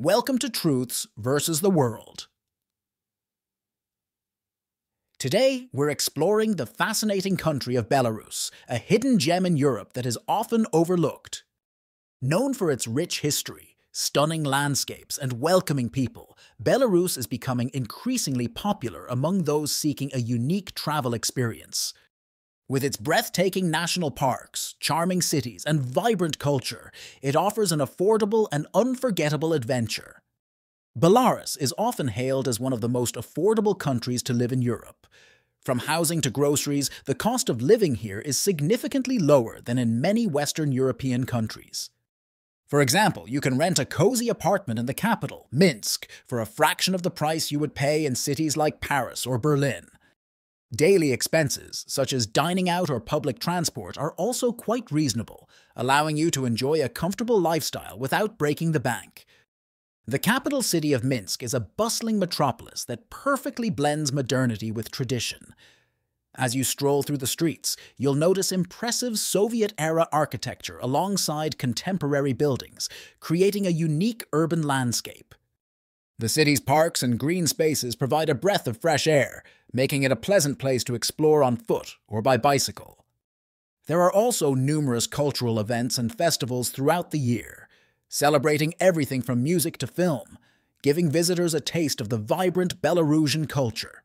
Welcome to Truths vs The World. Today, we're exploring the fascinating country of Belarus, a hidden gem in Europe that is often overlooked. Known for its rich history, stunning landscapes, and welcoming people, Belarus is becoming increasingly popular among those seeking a unique travel experience. With its breathtaking national parks, charming cities, and vibrant culture, it offers an affordable and unforgettable adventure. Belarus is often hailed as one of the most affordable countries to live in Europe. From housing to groceries, the cost of living here is significantly lower than in many Western European countries. For example, you can rent a cozy apartment in the capital, Minsk, for a fraction of the price you would pay in cities like Paris or Berlin. Daily expenses, such as dining out or public transport, are also quite reasonable, allowing you to enjoy a comfortable lifestyle without breaking the bank. The capital city of Minsk is a bustling metropolis that perfectly blends modernity with tradition. As you stroll through the streets, you'll notice impressive Soviet-era architecture alongside contemporary buildings, creating a unique urban landscape. The city's parks and green spaces provide a breath of fresh air, making it a pleasant place to explore on foot or by bicycle. There are also numerous cultural events and festivals throughout the year, celebrating everything from music to film, giving visitors a taste of the vibrant Belarusian culture.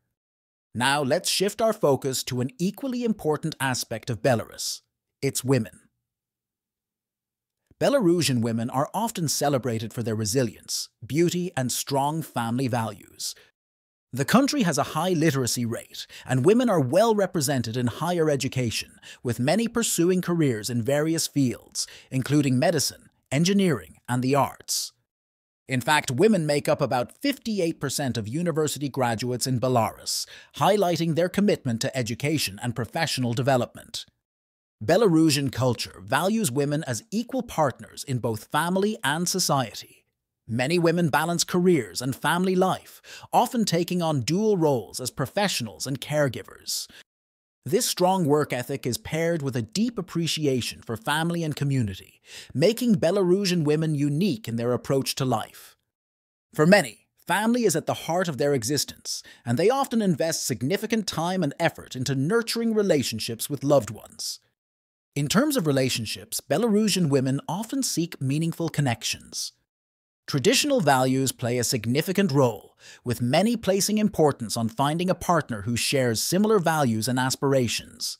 Now let's shift our focus to an equally important aspect of Belarus, its women. Belarusian women are often celebrated for their resilience, beauty, and strong family values. The country has a high literacy rate, and women are well represented in higher education, with many pursuing careers in various fields, including medicine, engineering, and the arts. In fact, women make up about 58% of university graduates in Belarus, highlighting their commitment to education and professional development. Belarusian culture values women as equal partners in both family and society. Many women balance careers and family life, often taking on dual roles as professionals and caregivers. This strong work ethic is paired with a deep appreciation for family and community, making Belarusian women unique in their approach to life. For many, family is at the heart of their existence, and they often invest significant time and effort into nurturing relationships with loved ones. In terms of relationships, Belarusian women often seek meaningful connections. Traditional values play a significant role, with many placing importance on finding a partner who shares similar values and aspirations.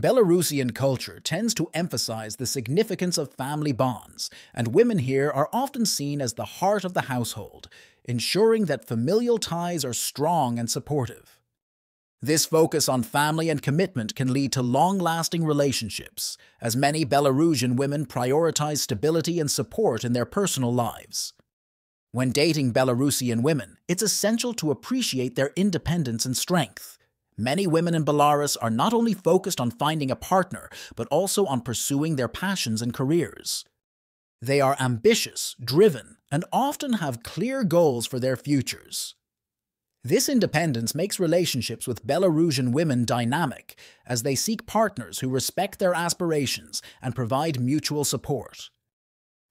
Belarusian culture tends to emphasize the significance of family bonds, and women here are often seen as the heart of the household, ensuring that familial ties are strong and supportive. This focus on family and commitment can lead to long-lasting relationships, as many Belarusian women prioritize stability and support in their personal lives. When dating Belarusian women, it's essential to appreciate their independence and strength. Many women in Belarus are not only focused on finding a partner, but also on pursuing their passions and careers. They are ambitious, driven, and often have clear goals for their futures. This independence makes relationships with Belarusian women dynamic, as they seek partners who respect their aspirations and provide mutual support.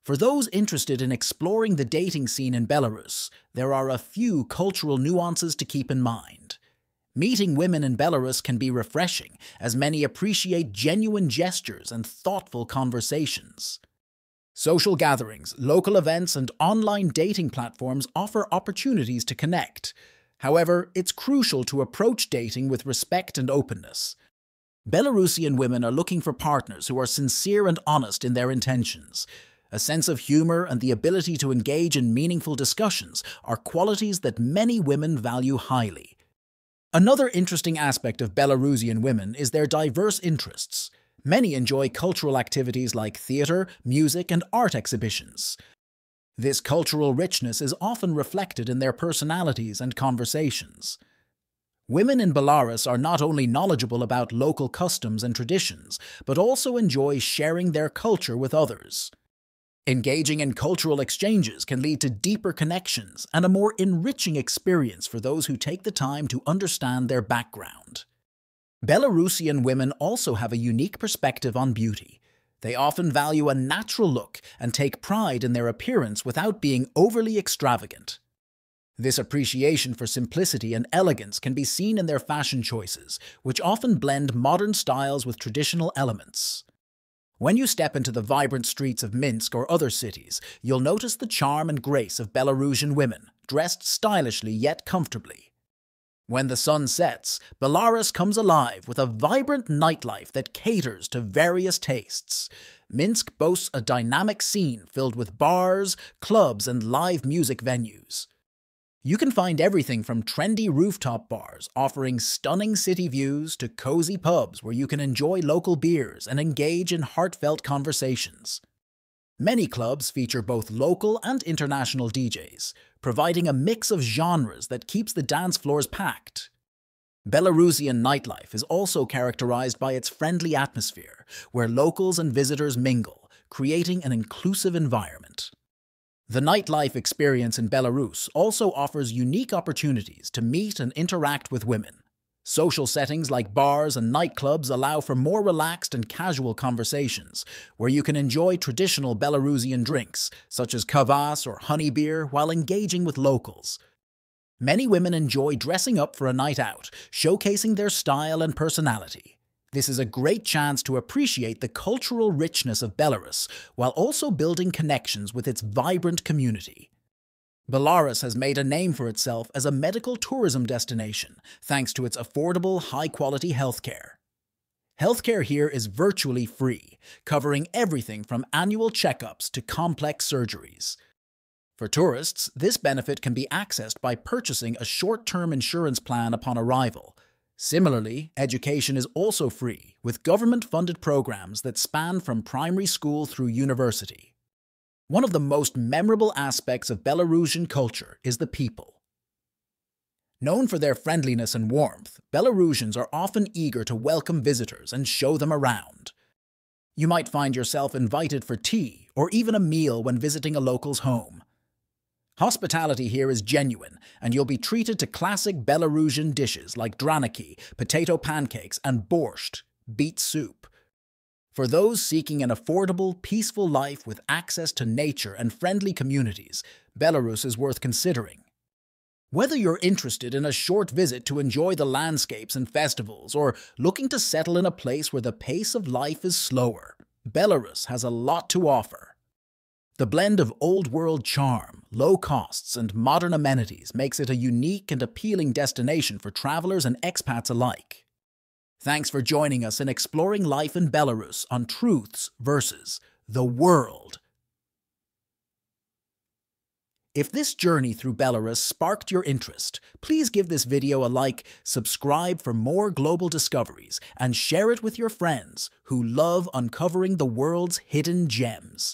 For those interested in exploring the dating scene in Belarus, there are a few cultural nuances to keep in mind. Meeting women in Belarus can be refreshing, as many appreciate genuine gestures and thoughtful conversations. Social gatherings, local events, and online dating platforms offer opportunities to connect. However, it's crucial to approach dating with respect and openness. Belarusian women are looking for partners who are sincere and honest in their intentions. A sense of humor and the ability to engage in meaningful discussions are qualities that many women value highly. Another interesting aspect of Belarusian women is their diverse interests. Many enjoy cultural activities like theater, music, and art exhibitions. This cultural richness is often reflected in their personalities and conversations. Women in Belarus are not only knowledgeable about local customs and traditions, but also enjoy sharing their culture with others. Engaging in cultural exchanges can lead to deeper connections and a more enriching experience for those who take the time to understand their background. Belarusian women also have a unique perspective on beauty. They often value a natural look and take pride in their appearance without being overly extravagant. This appreciation for simplicity and elegance can be seen in their fashion choices, which often blend modern styles with traditional elements. When you step into the vibrant streets of Minsk or other cities, you'll notice the charm and grace of Belarusian women, dressed stylishly yet comfortably. When the sun sets, Belarus comes alive with a vibrant nightlife that caters to various tastes. Minsk boasts a dynamic scene filled with bars, clubs, and live music venues. You can find everything from trendy rooftop bars offering stunning city views to cozy pubs where you can enjoy local beers and engage in heartfelt conversations. Many clubs feature both local and international DJs, providing a mix of genres that keeps the dance floors packed. Belarusian nightlife is also characterized by its friendly atmosphere, where locals and visitors mingle, creating an inclusive environment. The nightlife experience in Belarus also offers unique opportunities to meet and interact with women. Social settings like bars and nightclubs allow for more relaxed and casual conversations, where you can enjoy traditional Belarusian drinks, such as kvass or honey beer, while engaging with locals. Many women enjoy dressing up for a night out, showcasing their style and personality. This is a great chance to appreciate the cultural richness of Belarus, while also building connections with its vibrant community. Belarus has made a name for itself as a medical tourism destination, thanks to its affordable, high-quality healthcare. Healthcare here is virtually free, covering everything from annual checkups to complex surgeries. For tourists, this benefit can be accessed by purchasing a short-term insurance plan upon arrival. Similarly, education is also free, with government-funded programs that span from primary school through university. One of the most memorable aspects of Belarusian culture is the people. Known for their friendliness and warmth, Belarusians are often eager to welcome visitors and show them around. You might find yourself invited for tea or even a meal when visiting a local's home. Hospitality here is genuine, and you'll be treated to classic Belarusian dishes like draniki, potato pancakes, and borscht, beet soup. For those seeking an affordable, peaceful life with access to nature and friendly communities, Belarus is worth considering. Whether you're interested in a short visit to enjoy the landscapes and festivals, or looking to settle in a place where the pace of life is slower, Belarus has a lot to offer. The blend of old-world charm, low costs, and modern amenities makes it a unique and appealing destination for travelers and expats alike. Thanks for joining us in exploring life in Belarus on Truths vs. The World. If this journey through Belarus sparked your interest, please give this video a like, subscribe for more global discoveries, and share it with your friends who love uncovering the world's hidden gems.